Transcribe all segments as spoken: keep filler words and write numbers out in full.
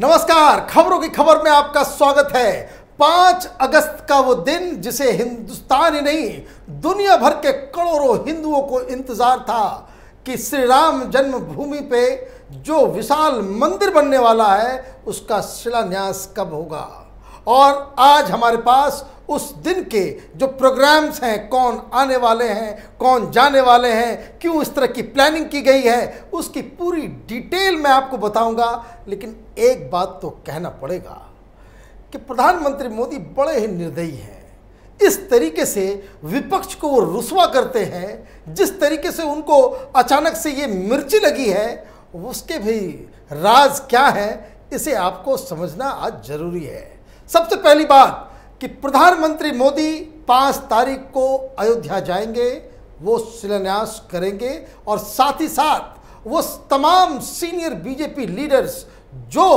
नमस्कार, खबरों की खबर में आपका स्वागत है। पाँच अगस्त का वो दिन जिसे हिंदुस्तान ही नहीं दुनिया भर के करोड़ों हिंदुओं को इंतजार था कि श्री राम जन्मभूमि पे जो विशाल मंदिर बनने वाला है उसका शिलान्यास कब होगा। और आज हमारे पास उस दिन के जो प्रोग्राम्स हैं, कौन आने वाले हैं, कौन जाने वाले हैं, क्यों इस तरह की प्लानिंग की गई है, उसकी पूरी डिटेल मैं आपको बताऊंगा। लेकिन एक बात तो कहना पड़ेगा कि प्रधानमंत्री मोदी बड़े ही निर्दयी हैं। इस तरीके से विपक्ष को वो रुसवा करते हैं, जिस तरीके से उनको अचानक से ये मिर्ची लगी है, उसके भी राज क्या है इसे आपको समझना आज ज़रूरी है। सबसे पहली बात कि प्रधानमंत्री मोदी पाँच तारीख को अयोध्या जाएंगे, वो शिलान्यास करेंगे और साथ ही साथ वो तमाम सीनियर बीजेपी लीडर्स जो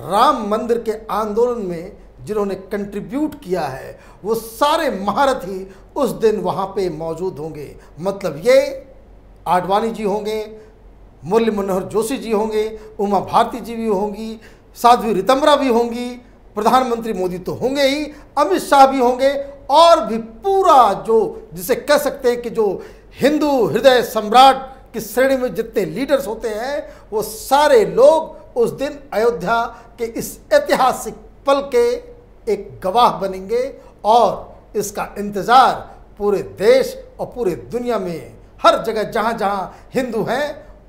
राम मंदिर के आंदोलन में जिन्होंने कंट्रीब्यूट किया है वो सारे महारथी उस दिन वहाँ पे मौजूद होंगे। मतलब ये आडवाणी जी होंगे, मुरली मनोहर जोशी जी होंगे, उमा भारती जी भी होंगी, साध्वी रितम्बरा भी होंगी, प्रधानमंत्री मोदी तो होंगे ही, अमित शाह भी होंगे और भी पूरा जो जिसे कह सकते हैं कि जो हिंदू हृदय सम्राट की श्रेणी में जितने लीडर्स होते हैं वो सारे लोग उस दिन अयोध्या के इस ऐतिहासिक पल के एक गवाह बनेंगे और इसका इंतज़ार पूरे देश और पूरे दुनिया में हर जगह जहाँ जहाँ हिंदू हैं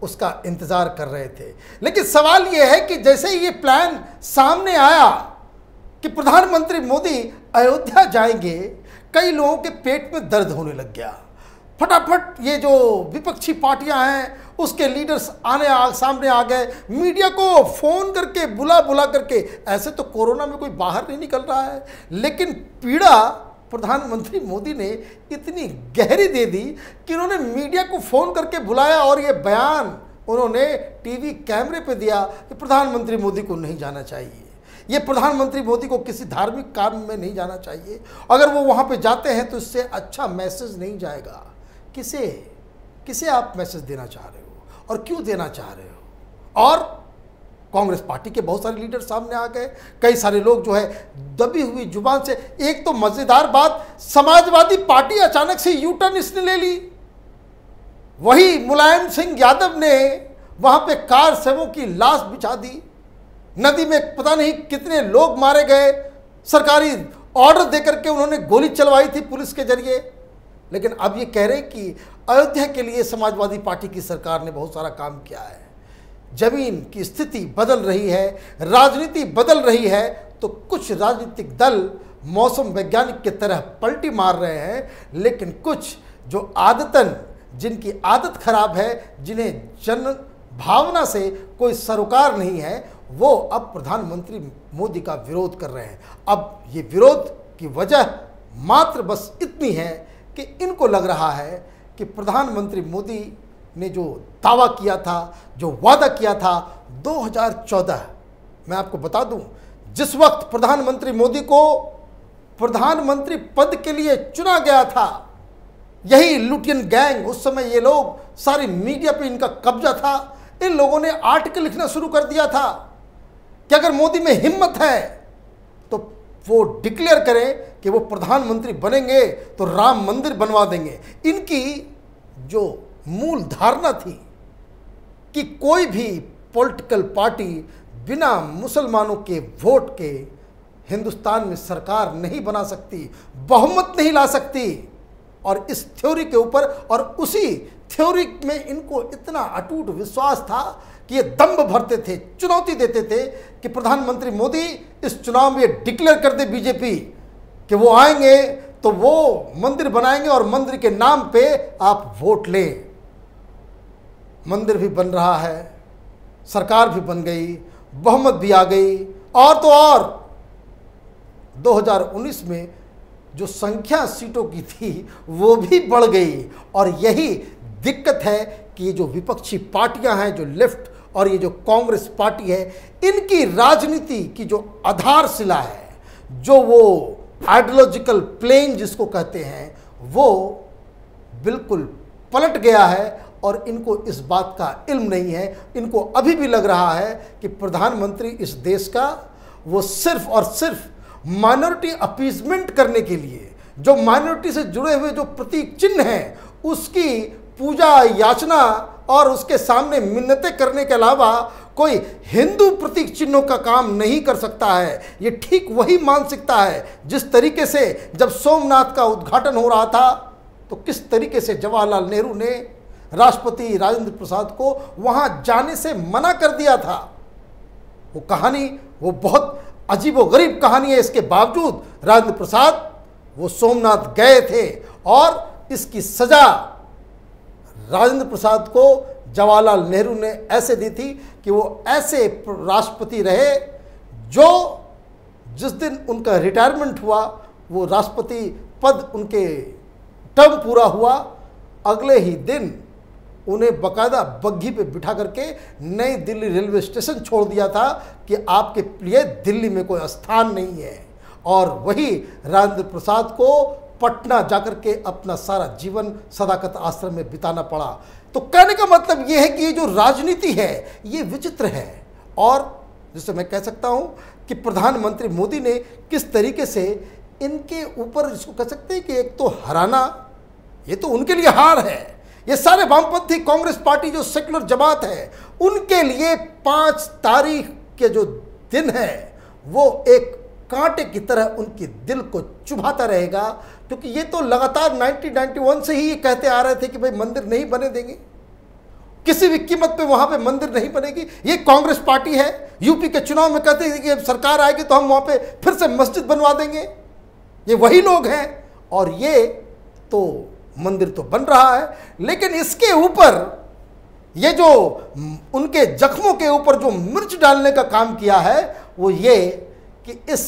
उसका इंतज़ार कर रहे थे। लेकिन सवाल ये है कि जैसे ये प्लान सामने आया कि प्रधानमंत्री मोदी अयोध्या जाएंगे, कई लोगों के पेट में दर्द होने लग गया। फटाफट ये जो विपक्षी पार्टियां हैं उसके लीडर्स आने आ, सामने आ गए, मीडिया को फ़ोन करके बुला बुला करके। ऐसे तो कोरोना में कोई बाहर नहीं निकल रहा है, लेकिन पीड़ा प्रधानमंत्री मोदी ने इतनी गहरी दे दी कि उन्होंने मीडिया को फ़ोन करके बुलाया और ये बयान उन्होंने टीवी कैमरे पर दिया कि प्रधानमंत्री मोदी को नहीं जाना चाहिए, ये प्रधानमंत्री मोदी को किसी धार्मिक कार्य में नहीं जाना चाहिए, अगर वो वहाँ पे जाते हैं तो इससे अच्छा मैसेज नहीं जाएगा। किसे किसे आप मैसेज देना चाह रहे हो और क्यों देना चाह रहे हो। और कांग्रेस पार्टी के बहुत सारे लीडर सामने आ गए, कई सारे लोग जो है दबी हुई जुबान से। एक तो मज़ेदार बात, समाजवादी पार्टी अचानक से यू टर्न इसने ले ली। वही मुलायम सिंह यादव ने वहाँ पर कार सेवों की लाश बिछा दी, नदी में पता नहीं कितने लोग मारे गए, सरकारी ऑर्डर देकर के उन्होंने गोली चलवाई थी पुलिस के जरिए। लेकिन अब ये कह रहे हैं कि अयोध्या के लिए समाजवादी पार्टी की सरकार ने बहुत सारा काम किया है। जमीन की स्थिति बदल रही है, राजनीति बदल रही है, तो कुछ राजनीतिक दल मौसम वैज्ञानिक की तरह पलटी मार रहे हैं, लेकिन कुछ जो आदतन जिनकी आदत खराब है, जिन्हें जन भावना से कोई सरोकार नहीं है, वो अब प्रधानमंत्री मोदी का विरोध कर रहे हैं। अब ये विरोध की वजह मात्र बस इतनी है कि इनको लग रहा है कि प्रधानमंत्री मोदी ने जो दावा किया था, जो वादा किया था दो हज़ार चौदह, मैं आपको बता दूं, जिस वक्त प्रधानमंत्री मोदी को प्रधानमंत्री पद के लिए चुना गया था, यही लुटियन गैंग, उस समय ये लोग सारी मीडिया पे इनका कब्जा था, इन लोगों ने आर्टिकल लिखना शुरू कर दिया था कि अगर मोदी में हिम्मत है तो वो डिक्लेयर करें कि वो प्रधानमंत्री बनेंगे तो राम मंदिर बनवा देंगे। इनकी जो मूल धारणा थी कि कोई भी पॉलिटिकल पार्टी बिना मुसलमानों के वोट के हिंदुस्तान में सरकार नहीं बना सकती, बहुमत नहीं ला सकती, और इस थ्योरी के ऊपर और उसी थ्योरी में इनको इतना अटूट विश्वास था कि ये दम्भ भरते थे, चुनौती देते थे कि प्रधानमंत्री मोदी इस चुनाव में डिक्लेयर कर दे बीजेपी कि वो आएंगे तो वो मंदिर बनाएंगे और मंदिर के नाम पे आप वोट लें। मंदिर भी बन रहा है, सरकार भी बन गई, बहुमत भी आ गई, और तो और दो हज़ार उन्नीस में जो संख्या सीटों की थी वो भी बढ़ गई। और यही दिक्कत है कि ये जो विपक्षी पार्टियां हैं, जो लेफ्ट और ये जो कांग्रेस पार्टी है, इनकी राजनीति की जो आधारशिला है, जो वो आइडियोलॉजिकल प्लेन जिसको कहते हैं, वो बिल्कुल पलट गया है और इनको इस बात का इल्म नहीं है। इनको अभी भी लग रहा है कि प्रधानमंत्री इस देश का वो सिर्फ और सिर्फ माइनॉरिटी अपीजमेंट करने के लिए, जो माइनॉरिटी से जुड़े हुए जो प्रतीक चिन्ह हैं उसकी पूजा याचना और उसके सामने मिन्नतें करने के अलावा कोई हिंदू प्रतीक चिन्हों का काम नहीं कर सकता है। ये ठीक वही मानसिकता है जिस तरीके से जब सोमनाथ का उद्घाटन हो रहा था तो किस तरीके से जवाहरलाल नेहरू ने राष्ट्रपति राजेंद्र प्रसाद को वहाँ जाने से मना कर दिया था। वो कहानी वो बहुत अजीबोगरीब कहानी है। इसके बावजूद राजेंद्र प्रसाद वो सोमनाथ गए थे और इसकी सज़ा राजेंद्र प्रसाद को जवाहरलाल नेहरू ने ऐसे दी थी कि वो ऐसे राष्ट्रपति रहे जो जिस दिन उनका रिटायरमेंट हुआ, वो राष्ट्रपति पद उनके टर्म पूरा हुआ, अगले ही दिन उन्हें बकायदा बग्घी पे बिठा करके नई दिल्ली रेलवे स्टेशन छोड़ दिया था कि आपके लिए दिल्ली में कोई स्थान नहीं है। और वही राजेंद्र प्रसाद को पटना जाकर के अपना सारा जीवन सदाकत आश्रम में बिताना पड़ा। तो कहने का मतलब ये है कि ये जो राजनीति है ये विचित्र है। और जिसे मैं कह सकता हूँ कि प्रधानमंत्री मोदी ने किस तरीके से इनके ऊपर, इसको कह सकते हैं कि एक तो हराना, ये तो उनके लिए हार है। ये सारे वामपंथी कांग्रेस पार्टी जो सेकुलर जमात है उनके लिए पाँच तारीख के जो दिन है वो एक कांटे की तरह उनके दिल को चुभाता रहेगा, क्योंकि ये तो लगातार नाइनटीन नाइंटी वन से ही कहते आ रहे थे कि भाई मंदिर नहीं बने देंगे, किसी भी कीमत पे वहाँ पे मंदिर नहीं बनेगी। ये कांग्रेस पार्टी है, यूपी के चुनाव में कहते थे कि सरकार आएगी तो हम वहाँ पे फिर से मस्जिद बनवा देंगे। ये वही लोग हैं और ये तो मंदिर तो बन रहा है, लेकिन इसके ऊपर ये जो उनके जख्मों के ऊपर जो मिर्च डालने का काम किया है वो ये कि इस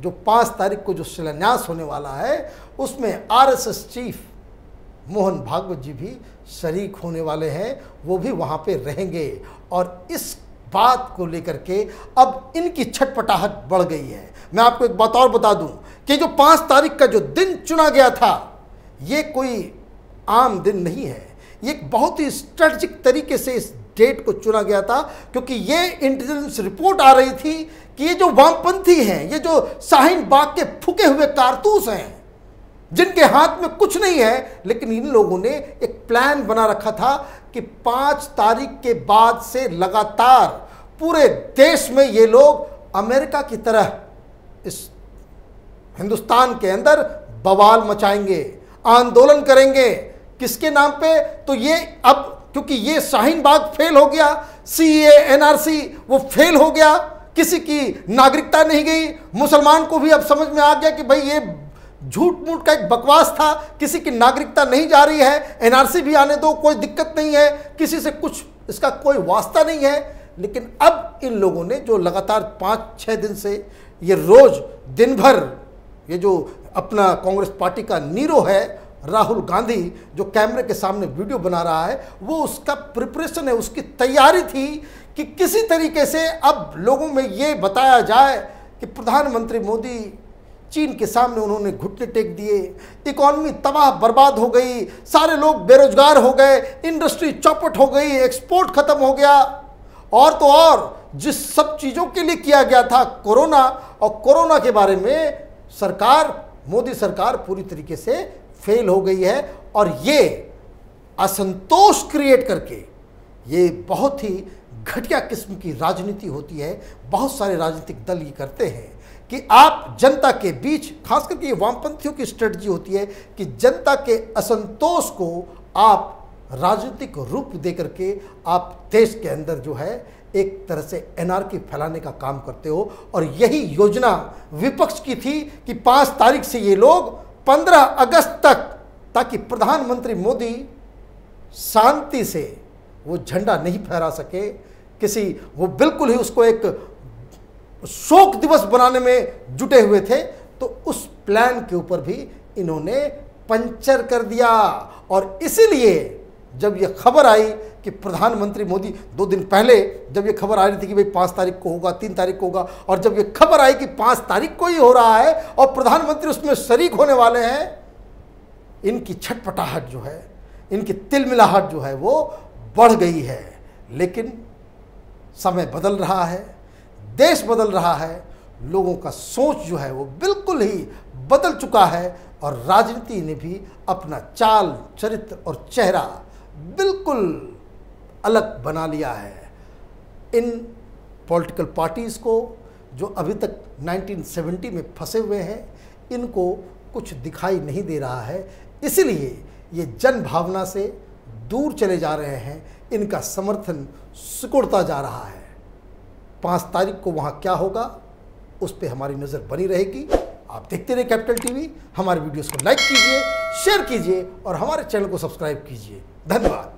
जो पाँच तारीख को जो शिलान्यास होने वाला है उसमें आरएसएस चीफ मोहन भागवत जी भी शरीक होने वाले हैं, वो भी वहाँ पे रहेंगे। और इस बात को लेकर के अब इनकी छटपटाहट बढ़ गई है। मैं आपको एक बात और बता दूं कि जो पाँच तारीख का जो दिन चुना गया था ये कोई आम दिन नहीं है, ये एक बहुत ही स्ट्रेटजिक तरीके से इस डेट को चुना गया था, क्योंकि ये इंटेलिजेंस रिपोर्ट आ रही थी कि ये जो वामपंथी हैं, ये जो शाहीन बाग के फूके हुए कारतूस हैं जिनके हाथ में कुछ नहीं है, लेकिन इन लोगों ने एक प्लान बना रखा था कि पाँच तारीख के बाद से लगातार पूरे देश में ये लोग अमेरिका की तरह इस हिंदुस्तान के अंदर बवाल मचाएंगे, आंदोलन करेंगे। किसके नाम पे? तो ये अब क्योंकि ये शाहीन बाग फेल हो गया, सीए एनआरसी वो फेल हो गया, किसी की नागरिकता नहीं गई, मुसलमान को भी अब समझ में आ गया कि भाई ये झूठ मूठ का एक बकवास था, किसी की नागरिकता नहीं जा रही है, एनआरसी भी आने दो, कोई दिक्कत नहीं है, किसी से कुछ इसका कोई वास्ता नहीं है। लेकिन अब इन लोगों ने जो लगातार पाँच छः दिन से ये रोज दिन भर ये जो अपना कांग्रेस पार्टी का नीरो है राहुल गांधी जो कैमरे के सामने वीडियो बना रहा है, वो उसका प्रिपरेशन है, उसकी तैयारी थी कि किसी तरीके से अब लोगों में ये बताया जाए कि प्रधानमंत्री मोदी चीन के सामने उन्होंने घुटने टेक दिए, इकॉनमी तबाह बर्बाद हो गई, सारे लोग बेरोजगार हो गए, इंडस्ट्री चौपट हो गई, एक्सपोर्ट खत्म हो गया। और तो और जिस सब चीज़ों के लिए किया गया था कोरोना, और कोरोना के बारे में सरकार मोदी सरकार पूरी तरीके से फेल हो गई है। और ये असंतोष क्रिएट करके ये बहुत ही घटिया किस्म की राजनीति होती है, बहुत सारे राजनीतिक दल ये करते हैं कि आप जनता के बीच, खास करके ये वामपंथियों की स्ट्रेटजी होती है कि जनता के असंतोष को आप राजनीतिक रूप दे करके आप देश के अंदर जो है एक तरह से एनआरकी फैलाने का काम करते हो। और यही योजना विपक्ष की थी कि पाँच तारीख से ये लोग पंद्रह अगस्त तक, ताकि प्रधानमंत्री मोदी शांति से वो झंडा नहीं फहरा सके, किसी वो बिल्कुल ही उसको एक शोक दिवस बनाने में जुटे हुए थे, तो उस प्लान के ऊपर भी इन्होंने पंचर कर दिया। और इसीलिए जब ये खबर आई कि प्रधानमंत्री मोदी, दो दिन पहले जब ये खबर आ रही थी कि भाई पाँच तारीख को होगा, तीन तारीख को होगा, और जब ये खबर आई कि पाँच तारीख को ही हो रहा है और प्रधानमंत्री उसमें शरीक होने वाले हैं, इनकी छटपटाहट जो है इनकी तिलमिलाहट जो है वो बढ़ गई है। लेकिन समय बदल रहा है, देश बदल रहा है, लोगों का सोच जो है वो बिल्कुल ही बदल चुका है और राजनीति ने भी अपना चाल, चरित्र और चेहरा बिल्कुल अलग बना लिया है। इन पॉलिटिकल पार्टीज़ को जो अभी तक नाइनटीन सेवेंटी में फंसे हुए हैं, इनको कुछ दिखाई नहीं दे रहा है, इसलिए ये जन भावना से दूर चले जा रहे हैं, इनका समर्थन सिकुड़ता जा रहा है। पाँच तारीख को वहाँ क्या होगा उस पर हमारी नज़र बनी रहेगी। आप देखते रहिए कैपिटल टीवी। हमारे वीडियोस को लाइक कीजिए, शेयर कीजिए और हमारे चैनल को सब्सक्राइब कीजिए। धन्यवाद।